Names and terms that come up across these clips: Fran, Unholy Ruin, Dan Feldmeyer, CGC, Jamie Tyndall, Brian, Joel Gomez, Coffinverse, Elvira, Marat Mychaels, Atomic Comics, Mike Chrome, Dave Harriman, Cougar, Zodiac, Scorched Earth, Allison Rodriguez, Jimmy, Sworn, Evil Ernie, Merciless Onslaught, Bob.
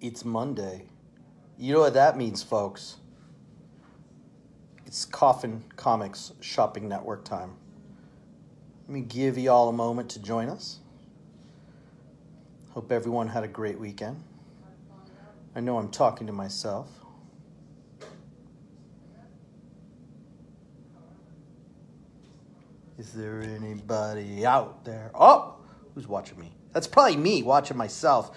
It's Monday. You know what that means, folks. It's Coffin Comics Shopping Network time. Let me give you all a moment to join us. Hope everyone had a great weekend. I know I'm talking to myself. Is there anybody out there? Oh, who's watching me? That's probably me watching myself.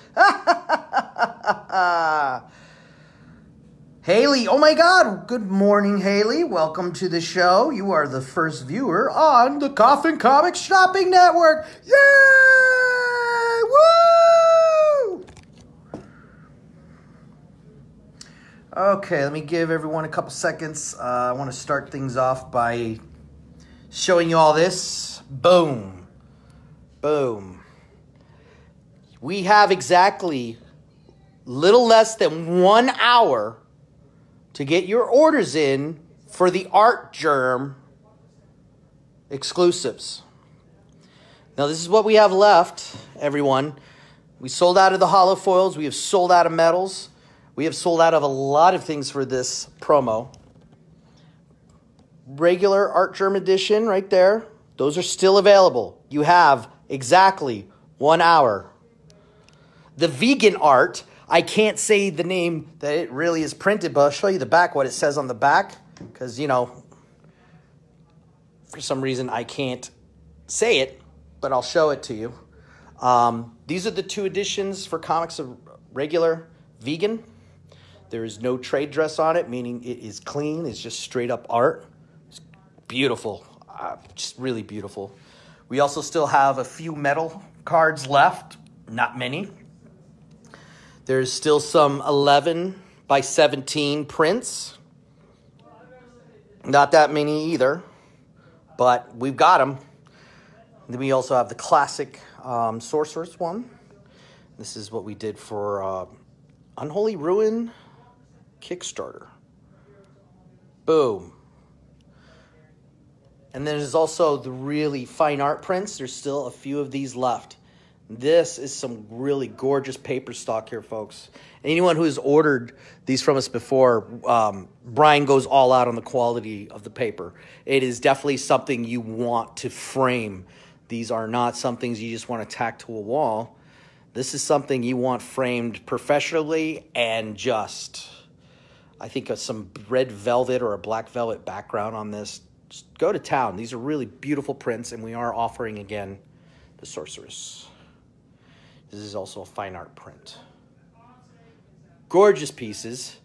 Haley, oh my God. Good morning, Haley. Welcome to the show. You are the first viewer on the Coffin Comics Shopping Network. Yay! Woo! Okay, let me give everyone a couple seconds. I want to start things off by showing you all this. Boom. Boom. We have exactly little less than 1 hour to get your orders in for the Artgerm exclusives. Now, this is what we have left, everyone. We sold out of the hollow foils. We have sold out of metals. We have sold out of a lot of things for this promo. Regular Artgerm edition right there. Those are still available. You have exactly 1 hour. The vegan art, I can't say the name that it really is printed, but I'll show you the back, what it says on the back, because, you know, for some reason I can't say it, but I'll show it to you. These are the two editions for comics of regular vegan. There is no trade dress on it, meaning it is clean. It's just straight up art. It's beautiful, just really beautiful. We also still have a few metal cards left, not many. There's still some 11 by 17 prints. Not that many either, but we've got them. Then we also have the classic Sorceress one. This is what we did for Unholy Ruin Kickstarter. Boom. And then there's also the really fine art prints. There's still a few of these left. This is some really gorgeous paper stock here, folks. Anyone who has ordered these from us before, Brian goes all out on the quality of the paper. It is definitely something you want to frame. These are not some things you just want to tack to a wall. This is something you want framed professionally and just, I think, some red velvet or a black velvet background on this. Just go to town. These are really beautiful prints, and we are offering, again, the Sorceress. This is also a fine art print. Gorgeous pieces.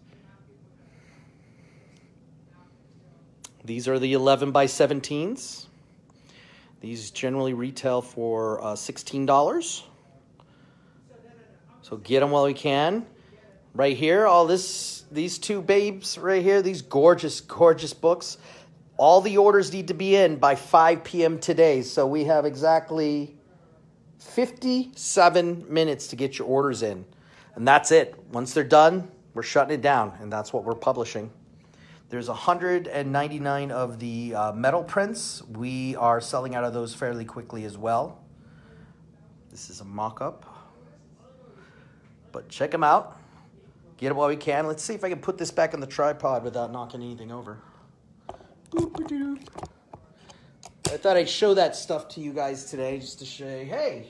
These are the 11 by 17s. These generally retail for $16. So get them while you can. Right here, all this, these two babes right here, these gorgeous, gorgeous books. All the orders need to be in by 5 p.m. today. So we have exactly 57 minutes to get your orders in, and that's it. Once they're done, we're shutting it down, and that's what we're publishing. There's 199 of the metal prints. We are selling out of those fairly quickly as well. This is a mock-up, but check them out. Get them while we can. Let's see if I can put this back on the tripod without knocking anything over. Boop-a-doop. I thought I'd show that stuff to you guys today just to say, hey,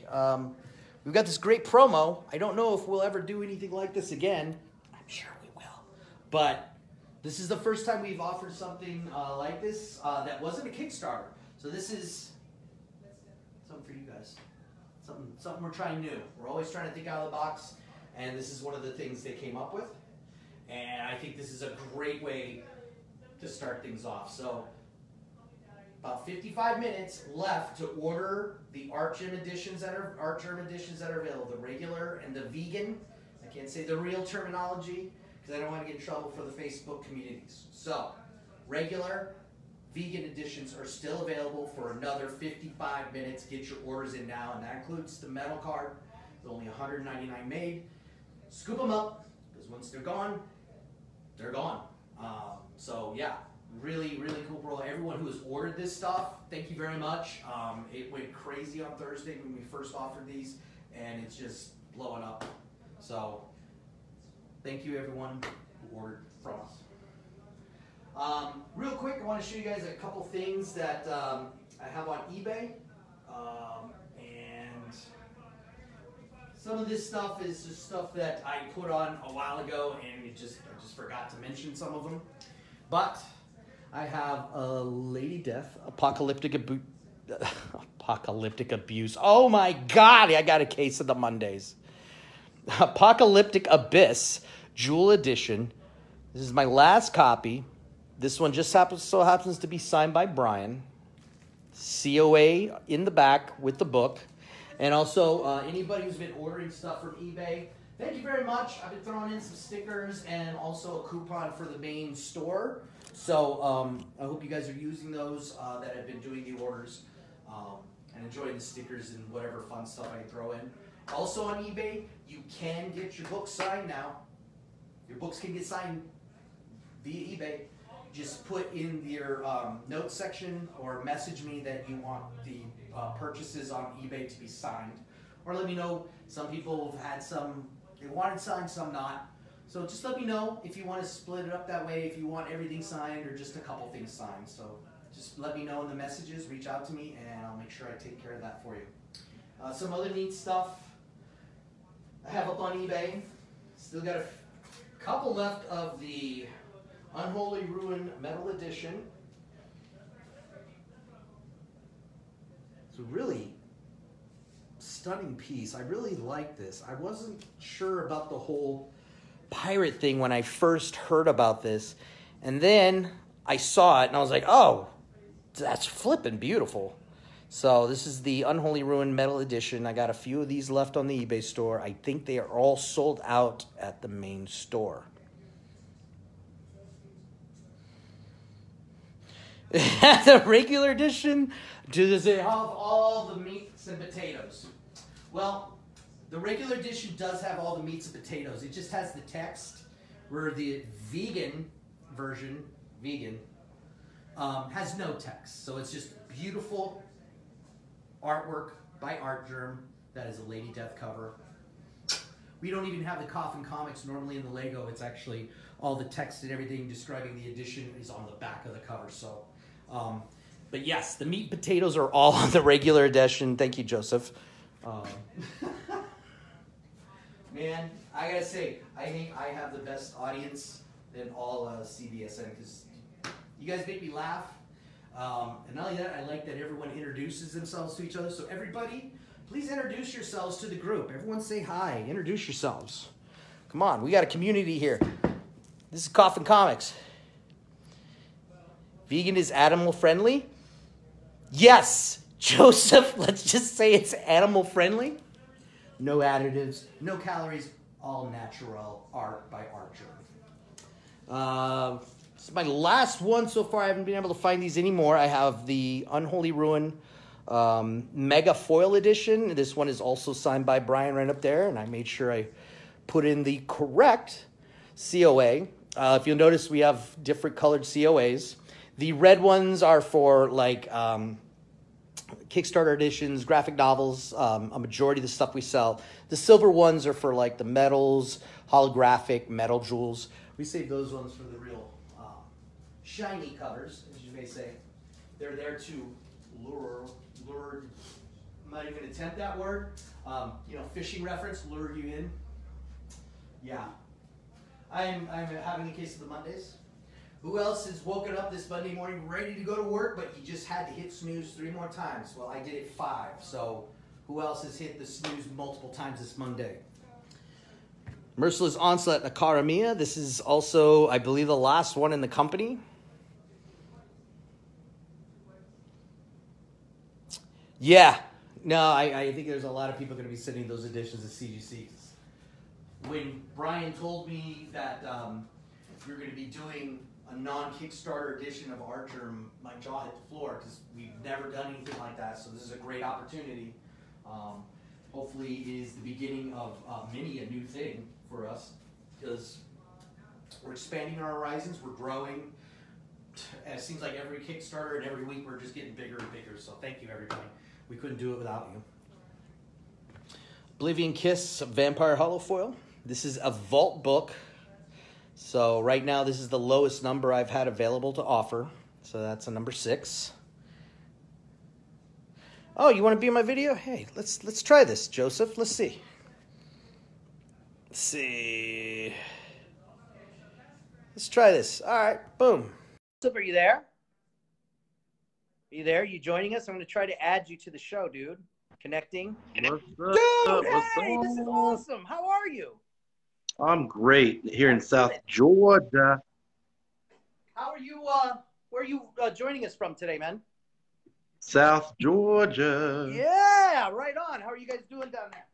we've got this great promo. I don't know if we'll ever do anything like this again. I'm sure we will. But this is the first time we've offered something like this that wasn't a Kickstarter. So this is something for you guys, something we're trying new. We're always trying to think out of the box, and this is one of the things they came up with. And I think this is a great way to start things off. So about 55 minutes left to order the Artgerm editions that are available, the regular and the vegan. I can't say the real terminology because I don't want to get in trouble for the Facebook communities. So regular vegan editions are still available for another 55 minutes. Get your orders in now, and that includes the metal card. There's only 199 made. Scoop them up, because once they're gone, they're gone. So yeah. Really, really cool, bro. Everyone who has ordered this stuff, thank you very much. It went crazy on Thursday when we first offered these, and it's just blowing up. So Thank you, everyone. Ward Frost. Real quick, I want to show you guys a couple things that I have on eBay. And some of this stuff is just stuff that I put on a while ago, and I just forgot to mention some of them. But I have a Lady Death, Apocalyptic Abyss. Oh my God, I got a case of the Mondays. Apocalyptic Abyss, Jewel Edition. This is my last copy. This one just so happens to be signed by Brian. COA in the back with the book. And also, anybody who's been ordering stuff from eBay, thank you very much. I've been throwing in some stickers and also a coupon for the main store. So I hope you guys are using those that have been doing the orders and enjoying the stickers and whatever fun stuff I can throw in. Also on eBay, you can get your books signed now. Your books can get signed via eBay. Just put in your notes section or message me that you want the purchases on eBay to be signed. Or let me know. Some people have had some, they wanted signed, some not. So just let me know if you want to split it up that way, if you want everything signed or just a couple things signed. So just let me know in the messages, reach out to me, and I'll make sure I take care of that for you. Some other neat stuff I have up on eBay. Still got a couple left of the Unholy Ruin Metal Edition. It's a really stunning piece. I really like this. I wasn't sure about the whole pirate thing when I first heard about this, and then I saw it and I was like, oh, that's flipping beautiful. So this is the Unholy Ruin Metal Edition. I got a few of these left on the eBay store. I think they are all sold out at the main store. The regular edition? Does it have all the meats and potatoes? Well, the regular edition does have all the meats and potatoes. It just has the text, where the vegan version, has no text. So it's just beautiful artwork by Artgerm. That is a Lady Death cover. We don't even have the Coffin Comics normally in the Lego. It's actually all the text and everything describing the edition is on the back of the cover. So, but yes, the meat and potatoes are all on the regular edition. Thank you, Joseph. Man, I gotta say, I think I have the best audience in all CBSN because you guys make me laugh. And not only that, I like that everyone introduces themselves to each other. So everybody, please introduce yourselves to the group. Everyone say hi. Introduce yourselves. Come on, we got a community here. This is Coffin Comics. Vegan is animal friendly? Yes, Joseph, let's just say it's animal friendly. No additives, no calories, all natural art by Artgerm. This is my last one so far. I haven't been able to find these anymore. I have the Unholy Ruin Mega Foil Edition. This one is also signed by Brian right up there, and I made sure I put in the correct COA. If you'll notice, we have different colored COAs. The red ones are for, like, Kickstarter editions, graphic novels, a majority of the stuff we sell. The silver ones are for, like, the medals, holographic metal jewels. We save those ones for the real shiny covers, as you may say. They're there to lure, might even attempt that word. You know, fishing reference, lure you in. Yeah. I'm having a case of the Mondays. Who else has woken up this Monday morning ready to go to work, but you just had to hit snooze 3 more times? Well, I did it 5, so who else has hit the snooze multiple times this Monday? Merciless Onslaught, Akaramia. This is also, I believe, the last one in the company. Yeah. No, I think there's a lot of people going to be sending those editions of CGC. When Brian told me that you're going to be doing a non-Kickstarter edition of Artgerm, my jaw hit the floor because we've never done anything like that. So this is a great opportunity. Hopefully it is the beginning of a new thing for us because we're expanding our horizons. We're growing. It seems like every Kickstarter and every week we're just getting bigger and bigger. So thank you, everybody. We couldn't do it without you. Oblivion Kiss, Vampire Holofoil. This is a vault book. So right now, this is the lowest number I've had available to offer. So that's a number 6. Oh, you want to be in my video? Hey, let's try this, Joseph. Let's see. Let's see. Let's try this. All right, boom. Joseph, are you there? Are you there? Are you joining us? I'm going to try to add you to the show, dude. Connecting. What's up? Dude, hey, this is awesome. How are you? I'm great here in South Georgia. How are you? Where are you joining us from today, man? South Georgia. Yeah, right on. How are you guys doing down there?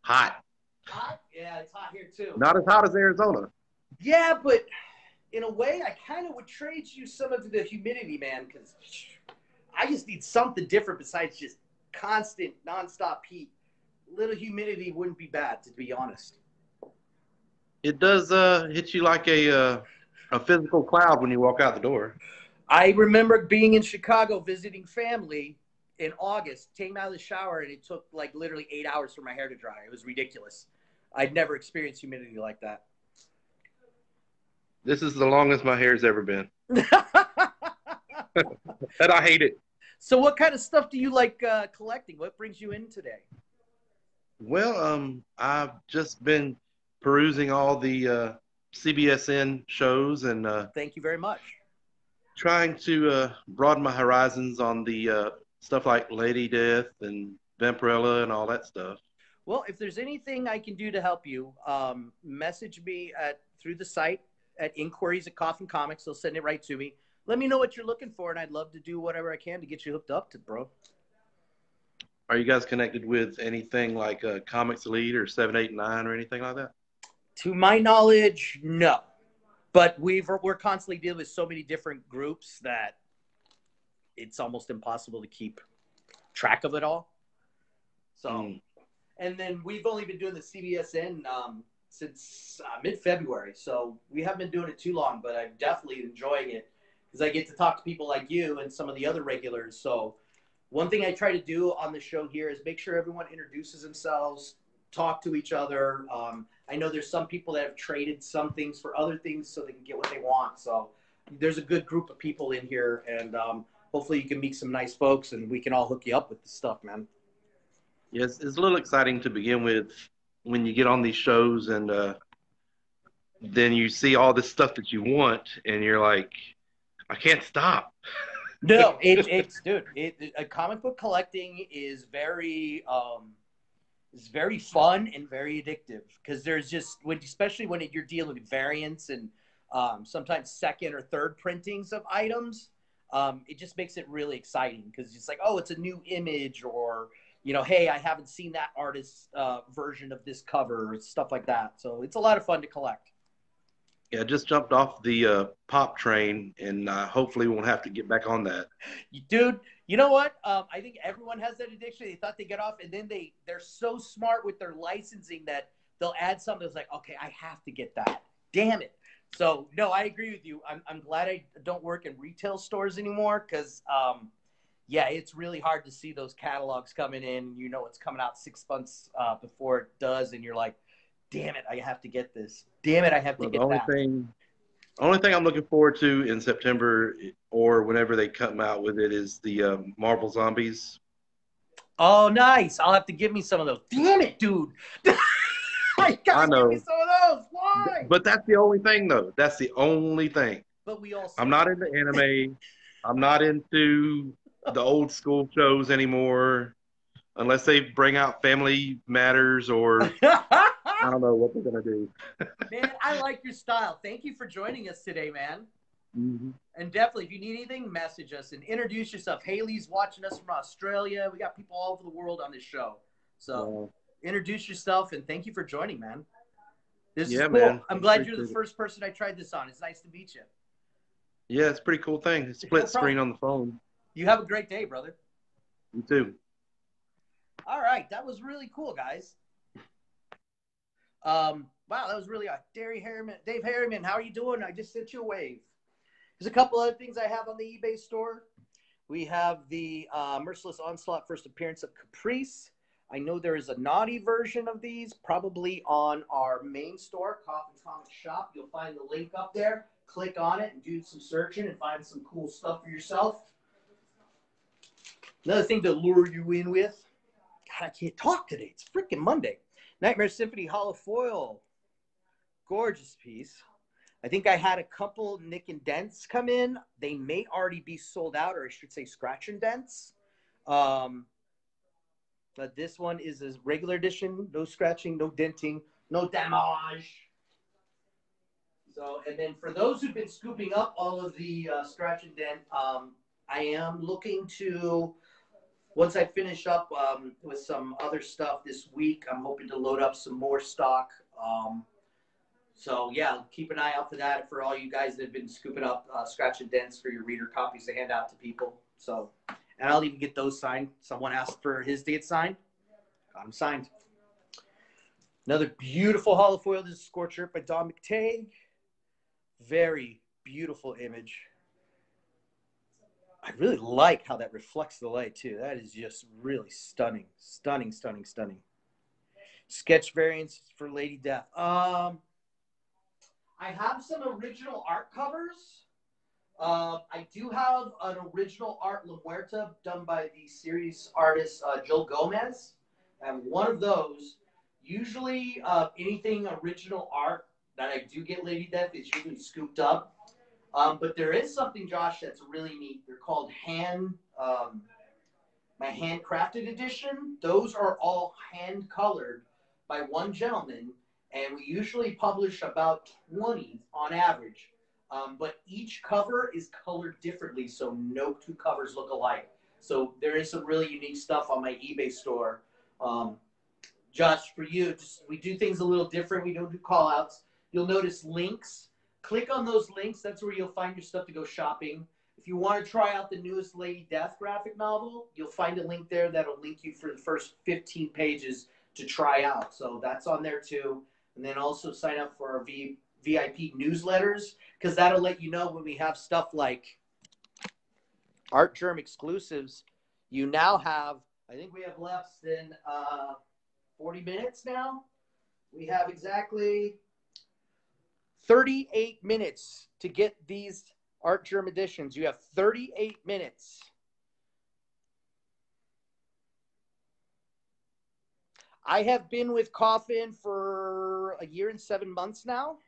Hot. Hot? Yeah, it's hot here too. Not as hot as Arizona. Yeah, but in a way, I kind of would trade you some of the humidity, man, because I just need something different besides just constant, nonstop heat. A little humidity wouldn't be bad, to be honest. It does hit you like a physical cloud when you walk out the door. I remember being in Chicago visiting family in August, came out of the shower, and it took like literally 8 hours for my hair to dry. It was ridiculous. I'd never experienced humidity like that. This is the longest my hair's ever been. And I hate it. So what kind of stuff do you like collecting? What brings you in today? Well, I've just been perusing all the CBSN shows and thank you very much. Trying to broaden my horizons on the stuff like Lady Death and Vampirella and all that stuff. Well, if there's anything I can do to help you, message me through the site at inquiries@coffincomics. They'll send it right to me. Let me know what you're looking for, and I'd love to do whatever I can to get you hooked up to, bro. Are you guys connected with anything like Comics Elite or 789 or anything like that? To my knowledge, no. But we're constantly dealing with so many different groups that it's almost impossible to keep track of it all. So, and then we've only been doing the CBSN since mid-February. So we haven't been doing it too long, but I'm definitely enjoying it because I get to talk to people like you and some of the other regulars. So one thing I try to do on the show here is make sure everyone introduces themselves, talk to each other. I know there's some people that have traded some things for other things so they can get what they want. So there's a good group of people in here, and hopefully you can meet some nice folks and we can all hook you up with this stuff, man. Yes, it's a little exciting to begin with when you get on these shows and then you see all this stuff that you want and you're like, I can't stop. No, comic book collecting is very it's very fun and very addictive because there's just, especially when you're dealing with variants and sometimes second or third printings of items, it just makes it really exciting because it's like, oh, it's a new image, or, you know, hey, I haven't seen that artist's version of this cover, or stuff like that. So it's a lot of fun to collect. Yeah, I just jumped off the pop train, and hopefully won't have to get back on that. Dude, you know what? I think everyone has that addiction. They thought they get off, and then they're so smart with their licensing that they'll add something that's like, okay, I have to get that. Damn it. So, no, I agree with you. I'm glad I don't work in retail stores anymore because, yeah, it's really hard to see those catalogs coming in. You know it's coming out 6 months before it does, and you're like, damn it, I have to get this. Damn it, I have to get that. The only thing I'm looking forward to in September or whenever they come out with it is the Marvel Zombies. Oh, nice. I'll have to give me some of those. Damn it, dude. I know. Give me some of those. Why? But that's the only thing, though. That's the only thing. But we also I'm not into anime. I'm not into the old school shows anymore unless they bring out Family Matters or – I don't know what they're going to do. Man, I like your style. Thank you for joining us today, man. Mm-hmm. And definitely, if you need anything, message us and introduce yourself. Haley's watching us from Australia. We got people all over the world on this show. So introduce yourself, and thank you for joining, man. This is cool. Man. I'm glad you're the first person I tried this on. It's nice to meet you. Yeah, it's a pretty cool thing. It's split screen on the phone. You have a great day, brother. You too. All right. That was really cool, guys. Wow, that was really odd. Dave Harriman, how are you doing? I just sent you a wave. There's a couple other things I have on the eBay store. We have the Merciless Onslaught first appearance of Caprice. I know there is a naughty version of these, probably on our main store, Coffin Comics Shop. You'll find the link up there. Click on it and do some searching and find some cool stuff for yourself. Another thing to lure you in with. God, I can't talk today. It's freaking Monday. Nightmare Symphony Hollow Foil. Gorgeous piece. I think I had a couple nick and dents come in. They may already be sold out, or I should say scratch and dents. But this one is a regular edition. No scratching, no denting, no damage. So, and then for those who've been scooping up all of the scratch and dent, I am looking to, once I finish up with some other stuff this week, I'm hoping to load up some more stock. So yeah, keep an eye out for that for all you guys that have been scooping up scratch and dents for your reader copies to hand out to people. So, and I'll even get those signed. Someone asked for his to get signed. Got him signed. Another beautiful hollow foil. This is Scorched Earth by Don McTague. Very beautiful image. I really like how that reflects the light too. That is just really stunning. Stunning, stunning, stunning. Sketch variants for Lady Death. I have some original art covers. I do have an original art La Muerta done by the series artist Joel Gomez. I have one of those. Usually anything original art that I do get Lady Death is usually scooped up. But there is something, Josh, that's really neat. They're called my handcrafted edition. Those are all hand colored by one gentleman. And we usually publish about 20 on average. But each cover is colored differently. So no two covers look alike. So there is some really unique stuff on my eBay store. Josh, for you, just, we do things a little different. We don't do call outs. You'll notice links. Click on those links. That's where you'll find your stuff to go shopping. If you want to try out the newest Lady Death graphic novel, you'll find a link there that'll link you for the first 15 pages to try out. So that's on there too. And then also sign up for our VIP newsletters, because that'll let you know when we have stuff like Artgerm exclusives. You now have, I think we have less than 40 minutes now. We have exactly 38 minutes to get these Artgerm editions. You have 38 minutes. I have been with Coffin for a year and 7 months now.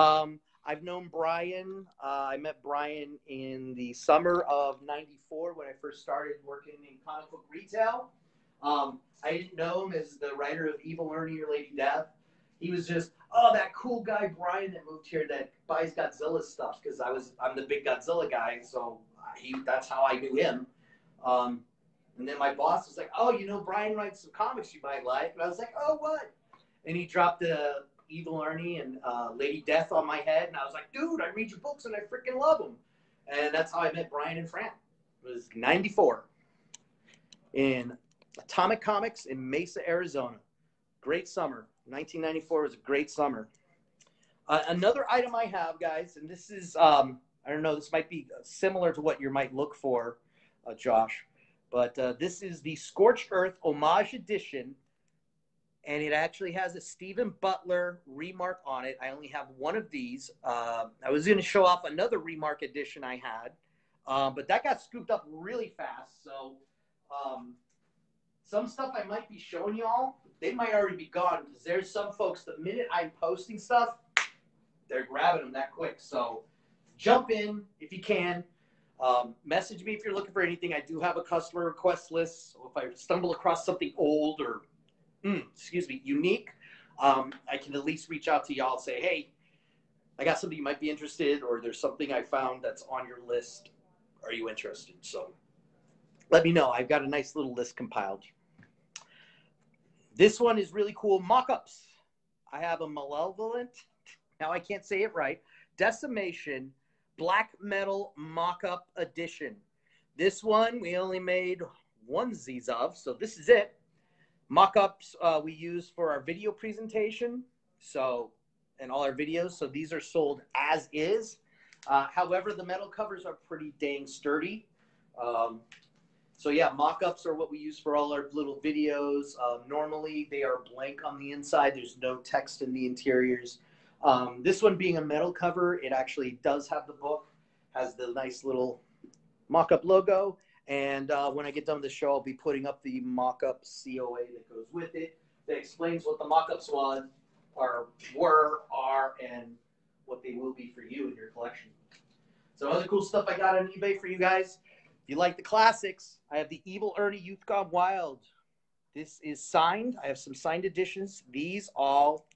I've known Brian. I met Brian in the summer of '94 when I first started working in comic book retail. I didn't know him as the writer of Evil Ernie or Lady Death. He was just, oh, that cool guy Brian that moved here that buys Godzilla stuff, because I'm the big Godzilla guy, so that's how I knew him. And then my boss was like, oh, you know, Brian writes some comics you might like. And I was like, oh, what? And he dropped the Evil Ernie and Lady Death on my head, and I was like, dude, I read your books and I freaking love them. And that's how I met Brian and Fran. It was '94 in Atomic Comics in Mesa, Arizona. Great summer. 1994 was a great summer. Another item I have, guys, and this is, I don't know, this might be similar to what you might look for, Josh, but this is the Scorched Earth Homage Edition, and it actually has a Stephen Butler remark on it. I only have one of these. I was going to show off another remark edition I had, but that got scooped up really fast, so... some stuff I might be showing y'all, they might already be gone, because there's some folks, the minute I'm posting stuff, they're grabbing them that quick. So jump in if you can. Message me if you're looking for anything. I do have a customer request list. So if I stumble across something old or, unique, I can at least reach out to y'all and say, hey, I got something you might be interested in, or there's something I found that's on your list. Are you interested? So let me know. I've got a nice little list compiled. This one is really cool. Mock-ups. I have a malevolent, now I can't say it right, decimation black metal mock-up edition. This one we only made onesies of, so this is it. Mock-ups we use for our video presentation, so, and all our videos, so these are sold as is. However, the metal covers are pretty dang sturdy. So yeah, mock-ups are what we use for all our little videos. Normally they are blank on the inside. There's no text in the interiors. This one being a metal cover, it actually does have the book, has the nice little mock-up logo. And when I get done with the show, I'll be putting up the mock-up COA that goes with it, that explains what the mock-ups were, and what they will be for you in your collection. So other cool stuff I got on eBay for you guys. If you like the classics, I have the Evil Ernie Youth Gone Wild. This is signed. I have some signed editions. These all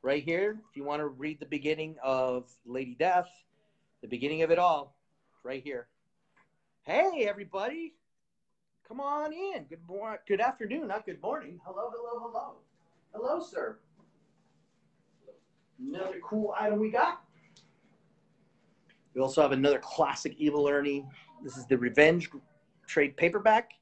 right here. If you want to read the beginning of Lady Death, the beginning of it all, right here. Hey, everybody. Come on in. Good afternoon, not good morning. Hello, hello, hello. Hello, sir. Another cool item we got. We also have another classic Evil Ernie. This is the Revenge trade paperback.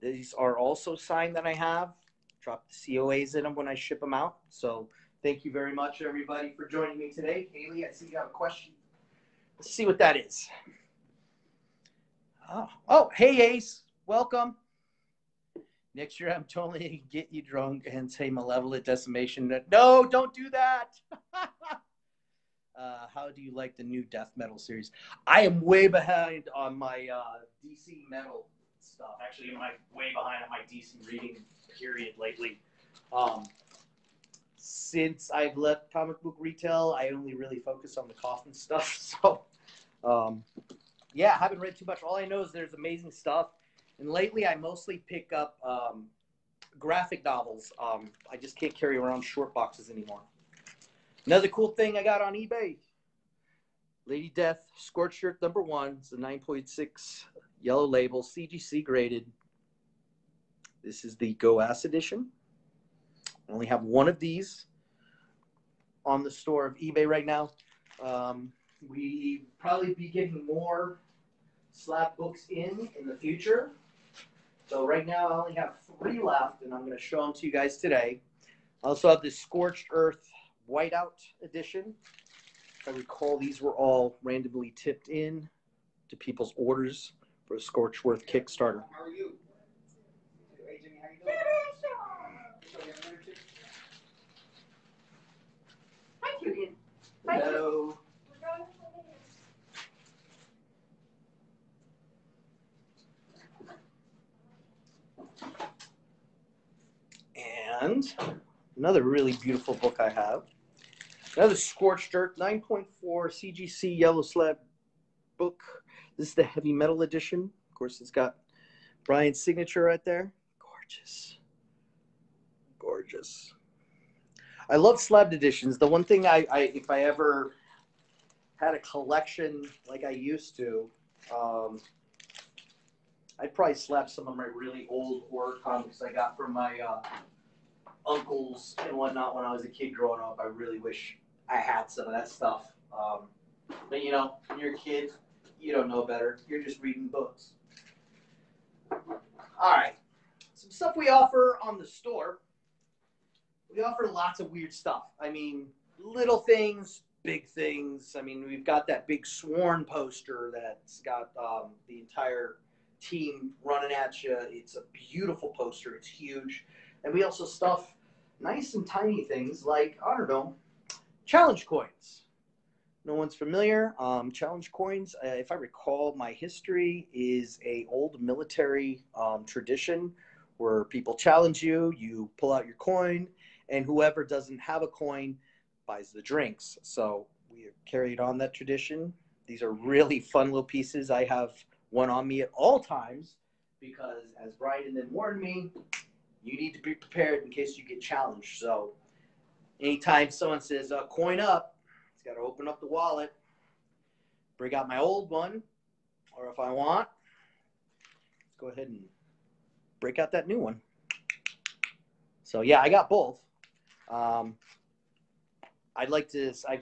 These are also signed that I have. Drop the COAs in them when I ship them out. So thank you very much, everybody, for joining me today. Haley, I see you have a question. Let's see what that is. Oh, hey, Ace. Welcome. Next year, I'm totally going to get you drunk and say malevolent decimation. No, don't do that. How do you like the new death metal series? I am way behind on my DC metal stuff. Actually, I'm way behind on my DC reading period lately. Since I've left comic book retail, I only really focus on the Coffin stuff. So, yeah, I haven't read too much. All I know is there's amazing stuff. And lately, I mostly pick up graphic novels. I just can't carry around short boxes anymore. Another cool thing I got on eBay. Lady Death, Scorched Earth #1. It's a 9.6 yellow label, CGC graded. This is the Go Ass edition. I only have one of these on the store of eBay right now. We probably be getting more slab books in the future. So right now I only have 3 left, and I'm going to show them to you guys today. I also have this Scorched Earth Whiteout edition. If I recall, these were all randomly tipped in to people's orders for a Scorched Earth Kickstarter. How are you? Hey, Jimmy, how you doing? Hi, Julian. Hello. And another really beautiful book I have. Another Scorched Earth 9.4 CGC yellow slab book. This is the heavy metal edition. Of course, it's got Brian's signature right there. Gorgeous. Gorgeous. I love slabbed editions. The one thing if I ever had a collection like I used to, I'd probably slab some of my really old horror comics I got from my uncles and whatnot when I was a kid growing up. I really wish I had some of that stuff. But, you know, when you're a kid, you don't know better. You're just reading books. All right. Some stuff we offer on the store. We offer lots of weird stuff. I mean, little things, big things. I mean, we've got that big Sworn poster that's got the entire team running at you. It's a beautiful poster. It's huge. And we also stuff nice and tiny things like, I don't know, challenge coins. No one's familiar. Challenge coins, if I recall, my history is a old military tradition where people challenge you, you pull out your coin, and whoever doesn't have a coin buys the drinks. So we carried on that tradition. These are really fun little pieces. I have one on me at all times because, as Brian then warned me, you need to be prepared in case you get challenged. So anytime someone says, coin up, it's got to open up the wallet, bring out my old one, or if I want, let's go ahead and break out that new one. So yeah, I got both. I've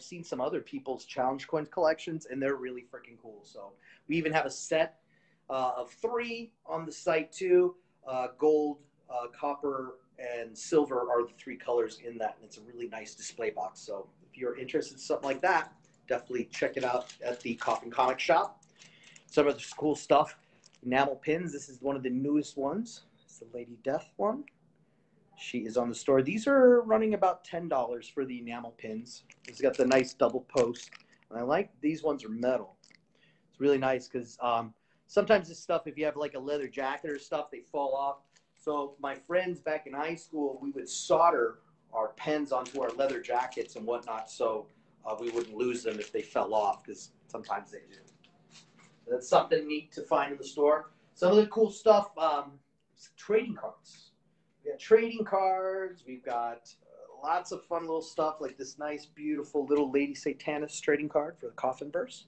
seen some other people's challenge coin collections, and they're really freaking cool. So we even have a set of 3 on the site too. Gold, copper, and silver are the 3 colors in that, and it's a really nice display box. So if you're interested in something like that, definitely check it out at the Coffin Comics shop. Some of the cool stuff. enamel pins. This is one of the newest ones. It's the Lady Death one. She is on the store. These are running about $10 for the enamel pins. It's got the nice double post. And I like these ones are metal. It's really nice because sometimes this stuff, if you have like a leather jacket or stuff, they fall off. So my friends back in high school, we would solder our pens onto our leather jackets and whatnot so we wouldn't lose them if they fell off, because sometimes they do. That's something neat to find in the store. Some of the cool stuff, trading cards. We got trading cards. We've got lots of fun little stuff like this nice, beautiful little Lady Satanist trading card for the Coffinverse.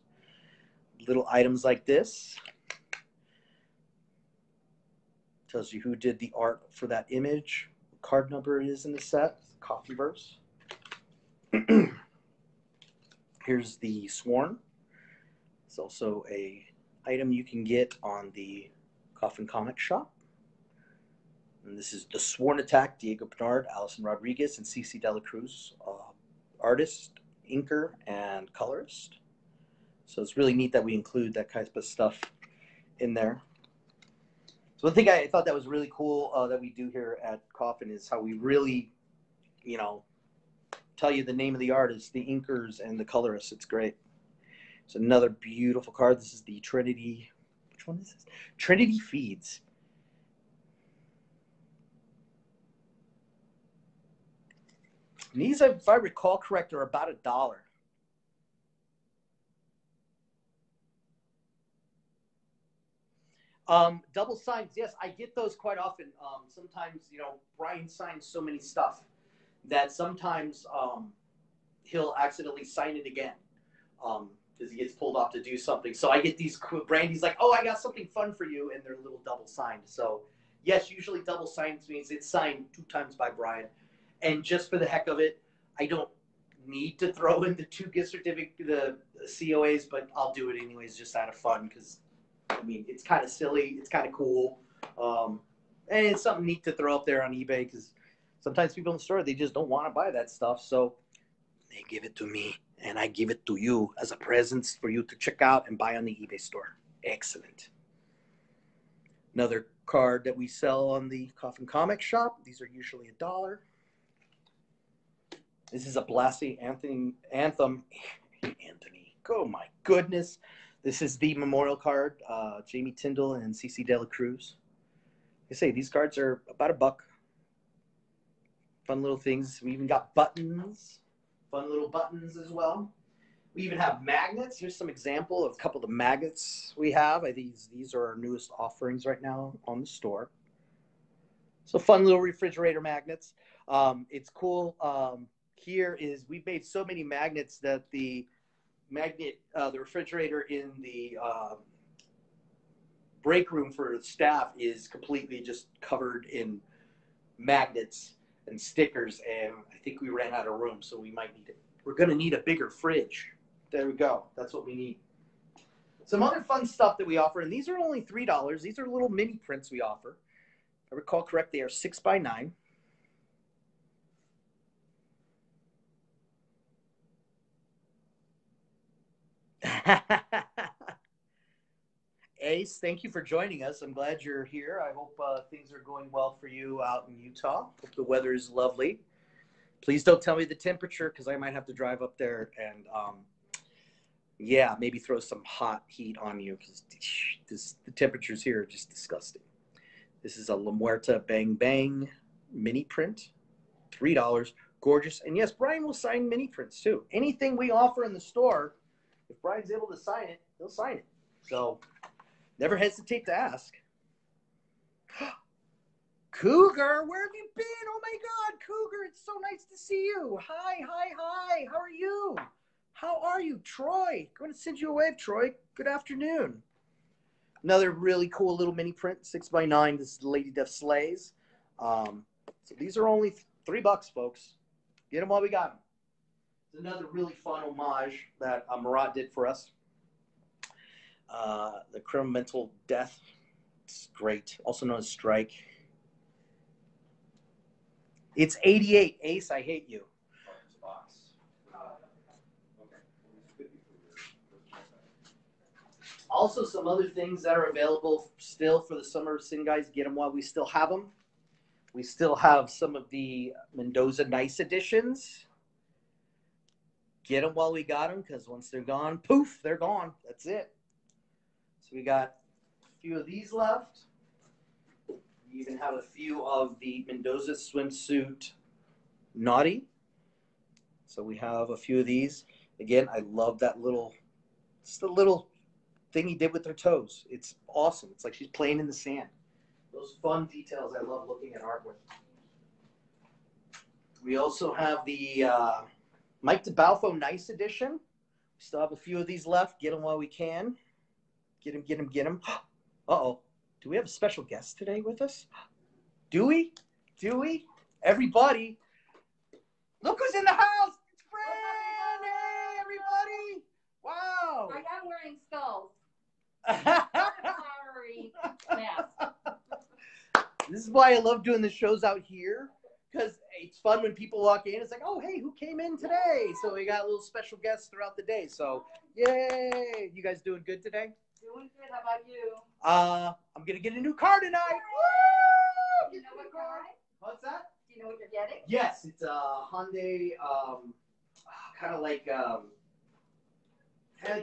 Little items like this. Tells you who did the art for that image. What card number it is in the set. Coffinverse. Here's the Sworn. It's also a item you can get on the Coffin Comics Shop. And this is the Sworn Attack, Diego Bernard, Allison Rodriguez, and CeCe De La Cruz, artist, inker, and colorist. So it's really neat that we include that kind of stuff in there. So one thing I thought that was really cool that we do here at Coffin is how we really, you know, tell you the name of the artist, the inkers, and the colorists. It's great. It's another beautiful card. This is the Trinity. Which one is this? Trinity Feeds. And these, if I recall correct, are about $1. Double signs. Yes, I get those quite often. Sometimes, you know, Brian signs so many stuff that sometimes he'll accidentally sign it again. Because he gets pulled off to do something. So I get these cool, Brandy's like, oh, I got something fun for you, and they're a little double signed. So yes, usually double signed means it's signed 2 times by Brian. And just for the heck of it, I don't need to throw in the 2 gift certificate, the COAs, but I'll do it anyways, just out of fun. Because I mean, it's kind of silly, it's kind of cool, and it's something neat to throw up there on eBay. Because sometimes people in the store, they just don't want to buy that stuff, so they give it to me. And I give it to you as a present for you to check out and buy on the eBay store. Excellent. Another card that we sell on the Coffin Comics Shop. These are usually $1. This is a Blasi Anthem. Anthony. Oh, my goodness. This is the memorial card. Jamie Tyndall and CeCe De La Cruz. They say these cards are about $1. Fun little things. We even got buttons. Fun little buttons as well. We even have magnets. Here's some example of a couple of the magnets we have. These are our newest offerings right now on the store. So fun little refrigerator magnets. It's cool. Here is, we've made so many magnets that the magnet, the refrigerator in the break room for staff is completely just covered in magnets and stickers, and I think we ran out of room, so we might need it. We're going to need a bigger fridge. There we go. That's what we need. Some other fun stuff that we offer, and these are only $3. These are little mini prints we offer. If I recall correct, they are 6 by 9. Ace, thank you for joining us. I'm glad you're here. I hope things are going well for you out in Utah. Hope the weather is lovely. Please don't tell me the temperature, because I might have to drive up there and, yeah, maybe throw some hot heat on you, because the temperatures here are just disgusting. This is a La Muerta Bang Bang mini print, $3, gorgeous. And yes, Brian will sign mini prints too. Anything we offer in the store, if Brian's able to sign it, he'll sign it. So never hesitate to ask. Cougar, where have you been? Oh my God, Cougar, it's so nice to see you. Hi. How are you? How are you? Troy, I'm going to send you a wave, Troy. Good afternoon. Another really cool little mini print, 6 by 9. This is Lady Death Slays. So these are only $3, folks. Get them while we got them. It's another really fun homage that Marat did for us. The Criminal Death, it's great, also known as Strike. It's 88, Ace, I hate you. Also, some other things that are available still for the Summer of Sin guys. Get them while we still have them. We still have some of the Mendoza Nice editions. Get them while we got them, because once they're gone, poof, they're gone. That's it. So we got a few of these left. We even have a few of the Mendoza Swimsuit Naughty. So we have a few of these. Again, I love that little, just the little thing he did with her toes. It's awesome. It's like she's playing in the sand. Those fun details. I love looking at artwork. We also have the Mike DeBalfo Nice Edition. We still have a few of these left. Get them while we can. Get them, get them, get them. Uh-oh. Do we have a special guest today with us? Do we? Do we? Everybody. Look who's in the house. It's Brian. Hey, everybody. Wow. I am wearing skulls. Sorry. Yeah. This is why I love doing the shows out here, because it's fun when people walk in. It's like, oh, hey, who came in today? So we got little special guests throughout the day. So, yay. You guys doing good today? Doing good. How about you? I'm going to get a new car tonight. Woo! Do you know what car? What's that? Do you know what you're getting? Yes. It's a Hyundai, kind of like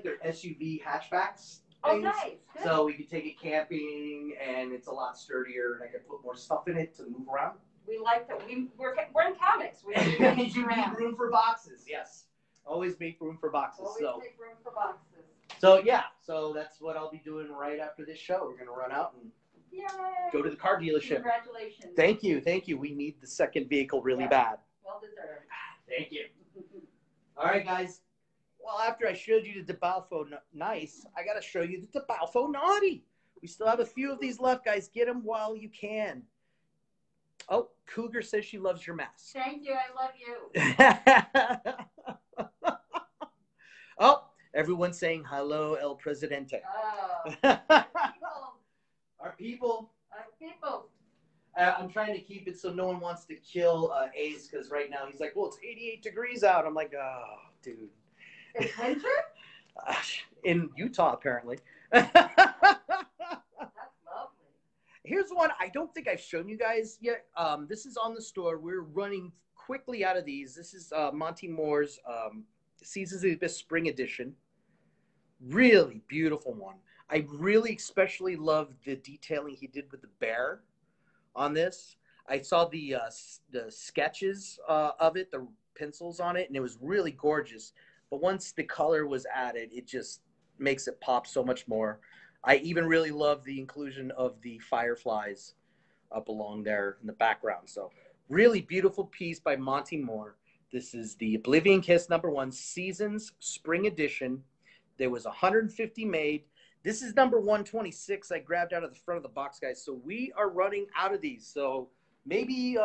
their SUV hatchbacks. Oh, nice. Good. So we can take it camping, and it's a lot sturdier, and I can put more stuff in it to move around. We like that. We're in comics. We make room for boxes. Yes, always make room for boxes. Always make room for boxes. So yeah, so that's what I'll be doing right after this show. We're gonna run out and go to the car dealership. Congratulations. Thank you, thank you. We need the second vehicle really bad. Well deserved. Thank you. All right, guys. Well, after I showed you the DeBalfo Nice, I gotta show you the DeBalfo Naughty. We still have a few of these left, guys. Get them while you can. Oh, Cougar says she loves your mask. Thank you. I love you. Oh, everyone's saying hello, El Presidente. Oh, our people. Our people. Our people. I'm trying to keep it so no one wants to kill Ace, because right now he's like, well, it's 88 degrees out. I'm like, oh, dude. It's winter? In Utah, apparently. Here's one I don't think I've shown you guys yet. This is on the store. We're running quickly out of these. This is Monty Moore's Seasons of the Abyss Spring Edition. Really beautiful one. I really especially loved the detailing he did with the bear on this. I saw the sketches of it, the pencils on it, and it was really gorgeous. But once the color was added, it just makes it pop so much more. I even really love the inclusion of the fireflies up along there in the background. So really beautiful piece by Monty Moore. This is the Oblivion Kiss #1 Seasons Spring Edition. There was 150 made. This is number 126 I grabbed out of the front of the box, guys. So we are running out of these. So maybe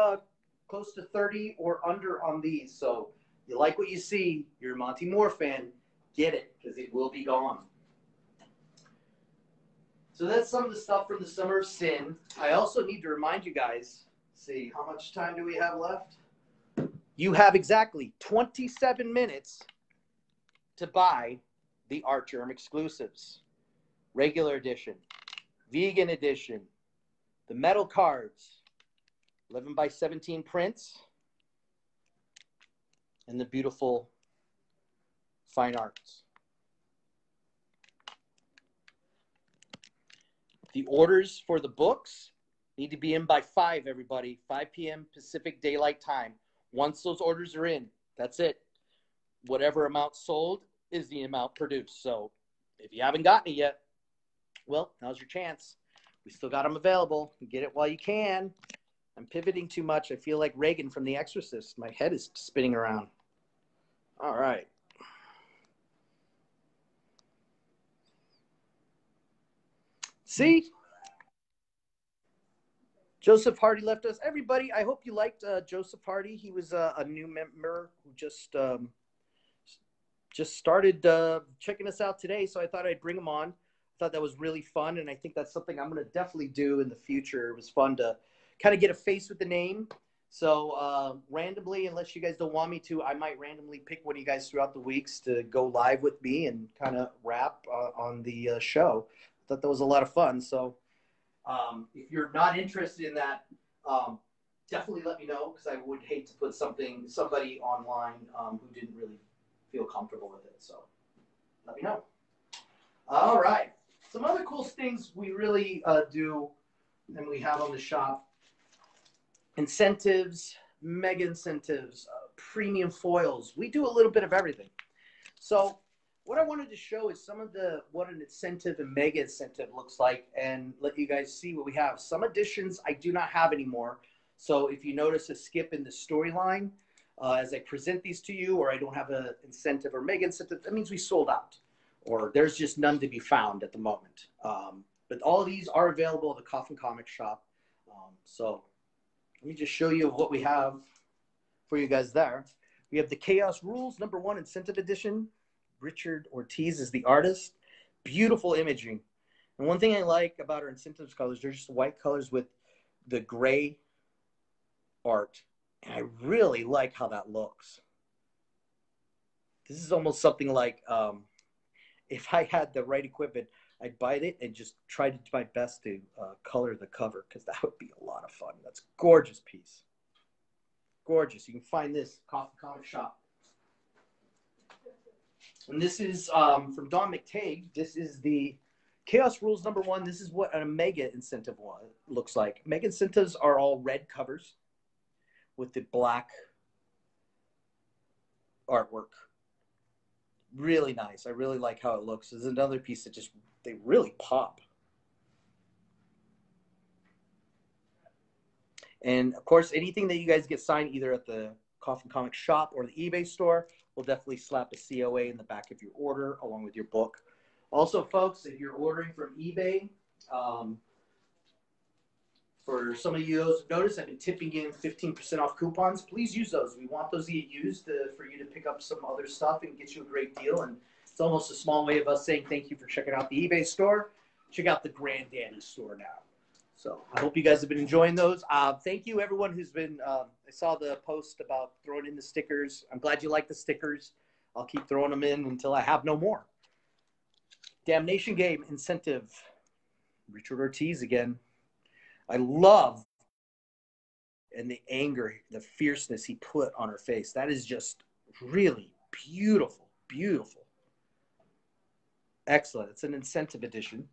close to 30 or under on these. So you like what you see, you're a Monty Moore fan, get it, because it will be gone. So that's some of the stuff from the Summer of Sin. I also need to remind you guys, see, how much time do we have left? You have exactly 27 minutes to buy the Artgerm exclusives. Regular edition, vegan edition, the metal cards, 11x17 prints, and the beautiful fine arts. The orders for the books need to be in by 5, everybody. 5 p.m. Pacific Daylight Time. Once those orders are in, that's it. Whatever amount sold is the amount produced. So if you haven't gotten it yet, well, now's your chance. We still got them available. Get it while you can. I'm pivoting too much. I feel like Reagan from The Exorcist. My head is spinning around. All right. See? Joseph Hardy left us. Everybody, I hope you liked Joseph Hardy. He was a new member who just started checking us out today, so I thought I'd bring him on. I thought that was really fun, and I think that's something I'm going to definitely do in the future. It was fun to kind of get a face with the name. So randomly, unless you guys don't want me to, I might randomly pick one of you guys throughout the weeks to go live with me and kind of rap on the show. I thought that was a lot of fun. So if you're not interested in that, definitely let me know, because I would hate to put somebody online who didn't really feel comfortable with it. So let me know. All right. Some other cool things we really do and we have on the shop. Incentives, mega incentives, premium foils. We do a little bit of everything. So what I wanted to show is some of what an incentive and mega incentive looks like, and let you guys see what we have. Some editions I do not have anymore. So if you notice a skip in the storyline as I present these to you, or I don't have an incentive or mega incentive, that means we sold out, or there's just none to be found at the moment. But all of these are available at the Coffin Comics shop. So let me just show you what we have for you guys there. We have the Chaos Rules, #1 incentive edition. Richard Ortiz is the artist. Beautiful imaging. And one thing I like about our incentives colors, they're just white colors with the gray art. And I really like how that looks. This is almost something like, if I had the right equipment, I'd buy it and just try to do my best to color the cover, because that would be a lot of fun. That's a gorgeous piece. Gorgeous. You can find this at Coffin Comics Shop. And this is from Don McTague. This is the Chaos Rules #1. This is what a mega incentive one looks like. Mega incentives are all red covers with the black artwork. Really nice. I really like how it looks. There's another piece that just, they really pop. And of course, anything that you guys get signed either at the Coffin Comics shop or the eBay store, we'll definitely slap a COA in the back of your order along with your book. Also, folks, if you're ordering from eBay, for some of you who have noticed, I've been tipping in 15% off coupons. Please use those. We want those to get used for you to pick up some other stuff and get you a great deal. And it's almost a small way of us saying thank you for checking out the eBay store. Check out the Granddaddy store now. So I hope you guys have been enjoying those. Thank you, everyone who's been I saw the post about throwing in the stickers. I'm glad you like the stickers. I'll keep throwing them in until I have no more. Damnation Game incentive. Richard Ortiz again. I love and the anger, the fierceness he put on her face. That is just really beautiful, beautiful. Excellent. It's an incentive edition.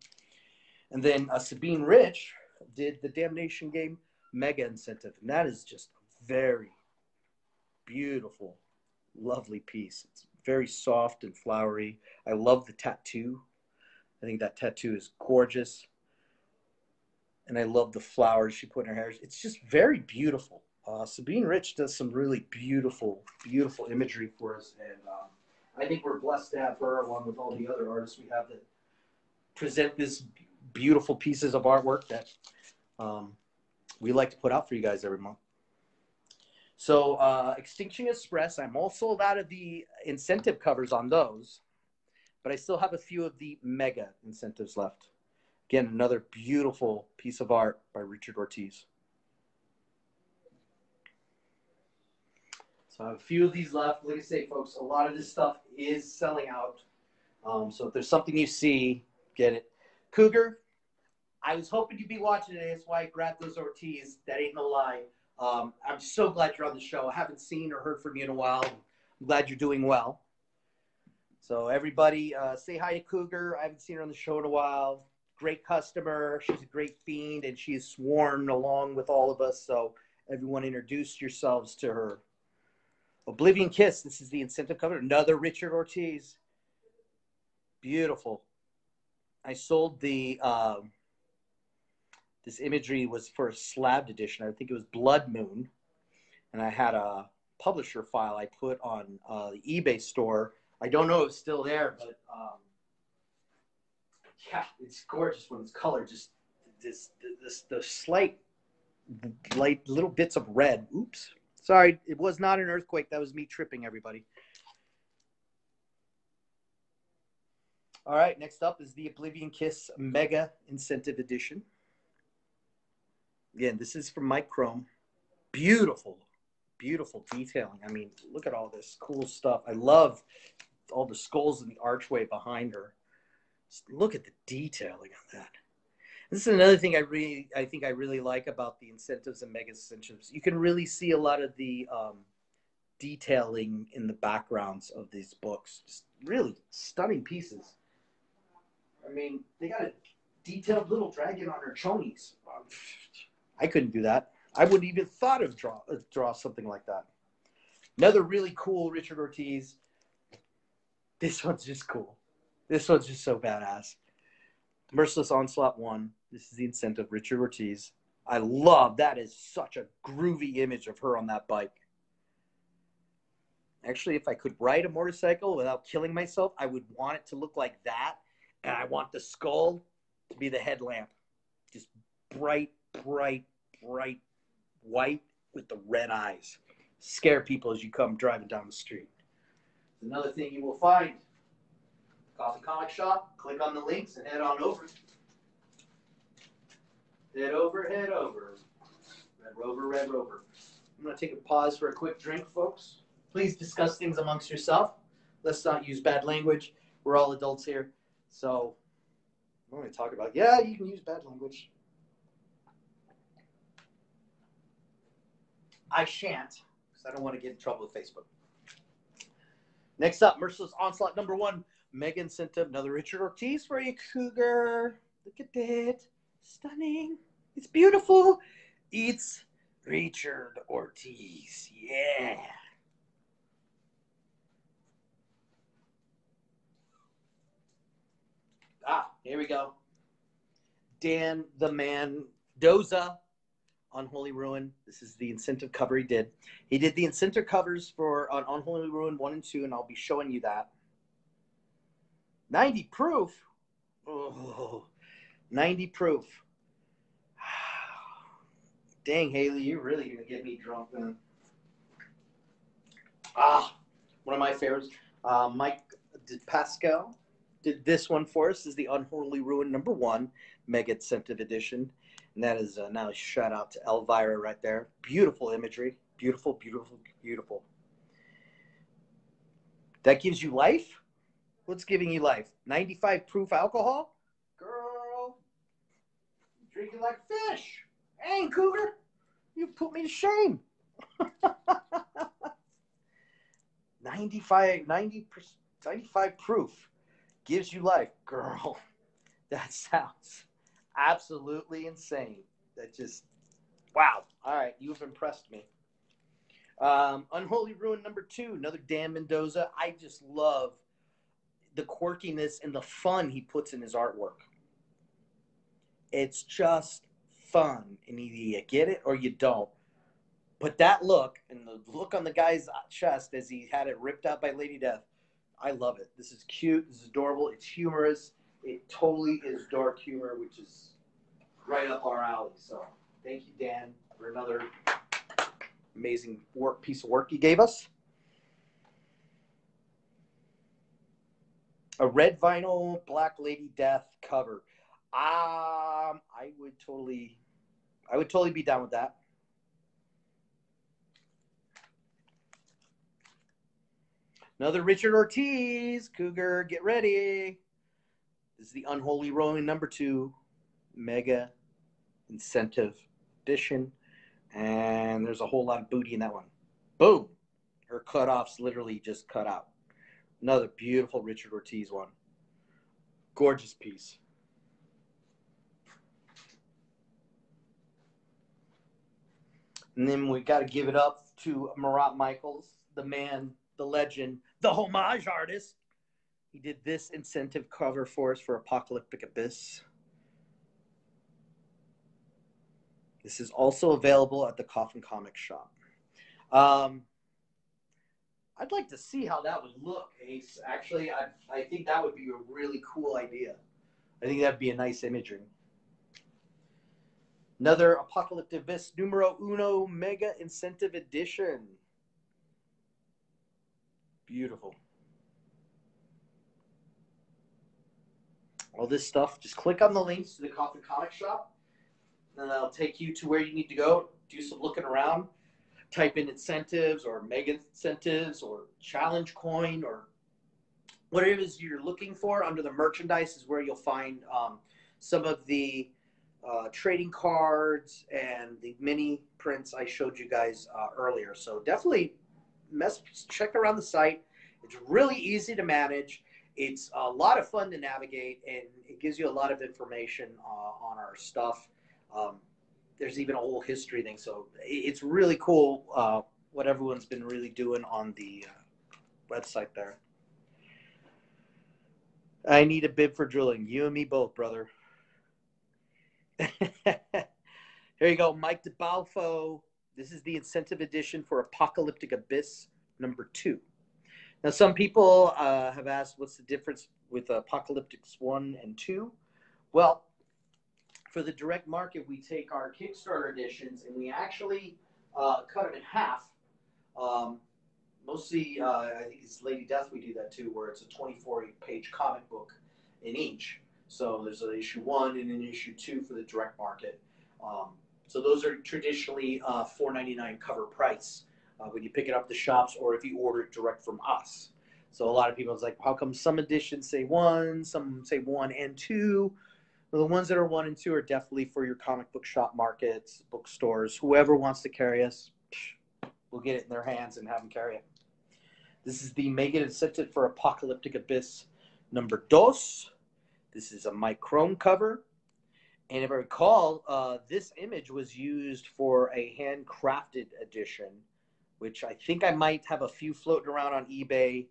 And then Sabine Rich did the Damnation Game mega incentive. And that is just a very beautiful, lovely piece. It's very soft and flowery. I love the tattoo. I think that tattoo is gorgeous. And I love the flowers she put in her hair. It's just very beautiful. Sabine Rich does some really beautiful, beautiful imagery for us. And I think we're blessed to have her along with all the other artists we have that present these beautiful pieces of artwork that we like to put out for you guys every month. So Extinction Express, I'm all sold out of the incentive covers on those. But I still have a few of the mega incentives left. Again, another beautiful piece of art by Richard Ortiz. So I have a few of these left. Like I say, folks, a lot of this stuff is selling out. So if there's something you see, get it. Cougar, I was hoping you'd be watching today. That's why I grabbed those Ortiz. That ain't no lie. I'm so glad you're on the show. I haven't seen or heard from you in a while. I'm glad you're doing well. So everybody, say hi to Cougar. I haven't seen her on the show in a while. Great customer. She's a great fiend, and she is sworn along with all of us. So everyone introduce yourselves to her. Oblivion Kiss. This is the incentive cover. Another Richard Ortiz. Beautiful. I sold the this imagery was for a slabbed edition. I think it was Blood Moon. And I had a publisher file I put on the eBay store. I don't know if it's still there, but yeah, it's gorgeous when it's colored. Just the slight, light little bits of red. Oops. Sorry, it was not an earthquake. That was me tripping, everybody. All right, next up is the Oblivion Kiss Mega Incentive Edition. Again, this is from Mike Chrome. beautiful, beautiful detailing. I mean, look at all this cool stuff. I love all the skulls in the archway behind her. Just look at the detailing on that. This is another thing I think I really like about the incentives and mega incentives. You can really see a lot of the detailing in the backgrounds of these books. Just really stunning pieces. I mean, they got a detailed little dragon on her chonies. I couldn't do that. I wouldn't even thought of draw something like that. Another really cool Richard Ortiz. This one's just cool. This one's just so badass. Merciless Onslaught 1. This is the incentive, Richard Ortiz. I love that. Is such a groovy image of her on that bike. Actually, if I could ride a motorcycle without killing myself, I would want it to look like that. And I want the skull to be the headlamp. Just bright, bright, bright white with the red eyes. Scare people as you come driving down the street. Another thing you will find. Coffin Comics Shop, click on the links and head on over. Head over, head over. Red Rover, Red Rover. I'm going to take a pause for a quick drink, folks. Please discuss things amongst yourself. Let's not use bad language. We're all adults here. So I'm going to talk about, yeah, you can use bad language. I shan't, because I don't want to get in trouble with Facebook. Next up, Merciless Onslaught number 1. Mega incentive, another Richard Ortiz for you, Cougar. Look at that. Stunning. It's beautiful. It's Richard Ortiz. Yeah. Ah, here we go. Dan the Mendoza, Unholy Ruin. This is the incentive cover he did. He did the incentive covers for Unholy Ruin 1 and 2, and I'll be showing you that. 90 proof. Oh, 90 proof. Dang, Haley, you're really going to get me drunk, man. Ah, one of my favorites. Mike DeBalfo did this one for us. This is the Unholy Ruin number 1, Mega Incentive Edition. And that is now a shout out to Elvira right there. Beautiful imagery. Beautiful, beautiful, beautiful. That gives you life. What's giving you life? 95 proof alcohol? Girl, you're drinking like fish. Hey, Cougar, you put me to shame. 95 proof gives you life. Girl, that sounds absolutely insane. That just, wow. All right, you've impressed me. Unholy Ruin number 2, another Dan Mendoza. I just love the quirkiness and the fun he puts in his artwork. It's just fun. And either you get it or you don't. But that look and the look on the guy's chest as he had it ripped out by Lady Death, I love it. This is cute. This is adorable. It's humorous. It totally is dark humor, which is right up our alley. So thank you, Dan, for another amazing piece of work you gave us. A red vinyl black Lady Death cover. I would totally be down with that. Another Richard Ortiz, Cougar, get ready. This is the Unholy Ruin number 2, Mega Incentive Edition, and there's a whole lot of booty in that one. Boom, her cutoffs literally just cut out. Another beautiful Richard Ortiz one. Gorgeous piece. And then we got to give it up to Marat Mychaels, the man, the legend, the homage artist. He did this incentive cover for us for Apocalyptic Abyss. This is also available at the Coffin Comics Shop. I'd like to see how that would look, Ace. Actually, I think that would be a really cool idea. I think that'd be a nice imagery. Another Apocalyptic Abyss numero uno Mega Incentive Edition. Beautiful. All this stuff, just click on the links to the Coffin Comic Shop, and that'll take you to where you need to go. Do some looking around. type in incentives or mega incentives or challenge coin or whatever it is you're looking for. Under the merchandise is where you'll find some of the trading cards and the mini prints I showed you guys earlier. So definitely check around the site. It's really easy to manage. It's a lot of fun to navigate, and it gives you a lot of information on our stuff. There's even a whole history thing. So it's really cool what everyone's been really doing on the website there. I need a bib for drilling. You and me both, brother. Here you go, Mike DeBalfo. This is the incentive edition for Apocalyptic Abyss #2. Now, some people have asked, what's the difference with Apocalyptics 1 and 2? Well, for the direct market, we take our Kickstarter editions and we actually cut them in half. Mostly, I think it's Lady Death we do that too, where it's a 24-page comic book in each. So there's an issue 1 and an issue 2 for the direct market. So those are traditionally $4.99 cover price when you pick it up at the shops or if you order it direct from us. So a lot of people is like, how come some editions say 1, some say 1 and 2? Well, the ones that are 1 and 2 are definitely for your comic book shop markets, bookstores, whoever wants to carry us, we'll get it in their hands and have them carry it. This is the Mega Incentive for Apocalyptic Abyss #2. This is a Mike Chrome cover. And if I recall, this image was used for a handcrafted edition, which I think I might have a few floating around on eBay.